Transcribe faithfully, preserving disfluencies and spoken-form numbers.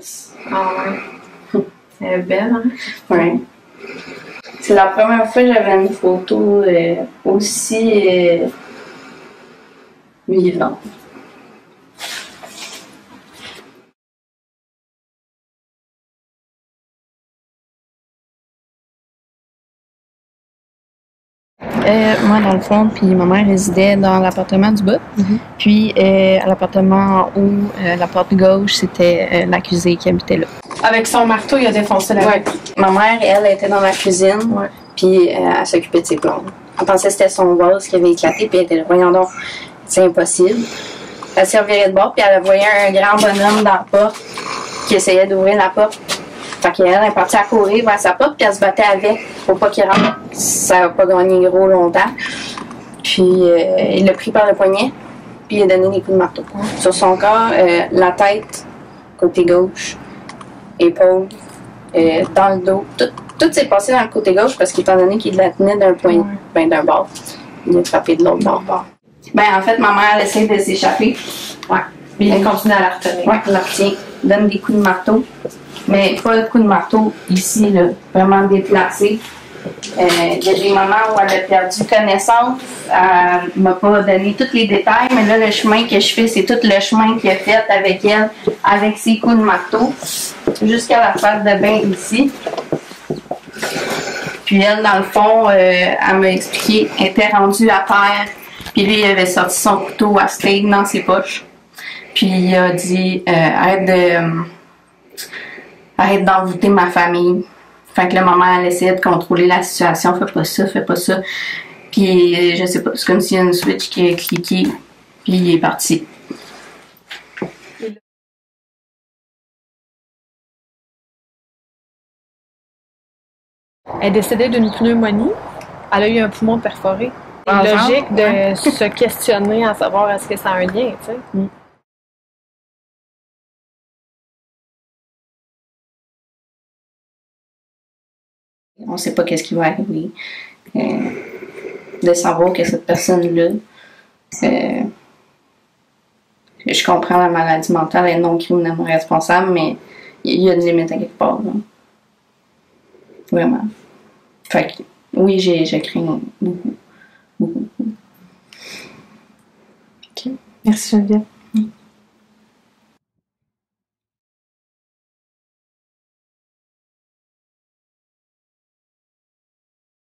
Suisse. Ah ouais. Elle est belle, hein? Oui. C'est la première fois que j'avais une photo euh, aussi euh, vivante. Euh, moi, dans le fond, puis ma mère résidait dans l'appartement du bas. Mm-hmm. Puis, euh, à l'appartement en haut, euh, la porte gauche, c'était euh, l'accusé qui habitait là. Avec son marteau, il a défoncé la vitre. Ouais. Ma mère, elle, était dans la cuisine, ouais. Puis euh, elle s'occupait de ses plantes. On pensait que c'était son vase qui avait éclaté, puis elle était là, voyons donc, c'est impossible. Elle s'est revirée de bord, puis elle voyait un grand bonhomme dans la porte qui essayait d'ouvrir la porte. Fait qu'elle est partie à courir vers sa porte, puis elle se battait avec pour pas qu'il rentre. Ça n'a pas gagné gros longtemps. Puis euh, il l'a pris par le poignet, puis il a donné des coups de marteau. Sur son corps, euh, la tête, côté gauche, épaule, euh, dans le dos. Tout, tout s'est passé dans le côté gauche parce qu'étant donné qu'il la tenait d'un point, ben, d'un bord, il l'a frappé de l'autre bord. Ben, en fait, ma mère, elle essaie de s'échapper. Ouais. Puis elle continue à la retenir. Ouais, elle la retient. Donne des coups de marteau. Mais pas de coup de marteau ici, là, vraiment déplacé. Il euh, y a des moments où elle a perdu connaissance. Elle ne m'a pas donné tous les détails, mais là, le chemin que je fais, c'est tout le chemin qu'elle a fait avec elle, avec ses coups de marteau, jusqu'à la salle de bain ici. Puis elle, dans le fond, euh, elle m'a expliqué, elle était rendue à terre. Puis lui, il avait sorti son couteau à steak dans ses poches. Puis il a dit euh, aide. Euh, Arrête d'envoûter ma famille. Fait que là, maman, elle essayait de contrôler la situation. Fais pas ça, fais pas ça. Puis, je sais pas, c'est comme s'il y a une switch qui a cliqué. Puis, il est parti. Elle est décédée d'une pneumonie. Elle a eu un poumon perforé. C'est logique de se questionner à savoir est-ce que ça a un lien, tu sais. Mm. On ne sait pas qu'est-ce qui va arriver. Euh, de savoir que cette personne-là, euh, je comprends la maladie mentale, elle est non criminellement responsable, mais il y a une limite à quelque part. Là. Vraiment. Fait que, oui, j'ai craint beaucoup. beaucoup. Okay. Merci, Sylvia.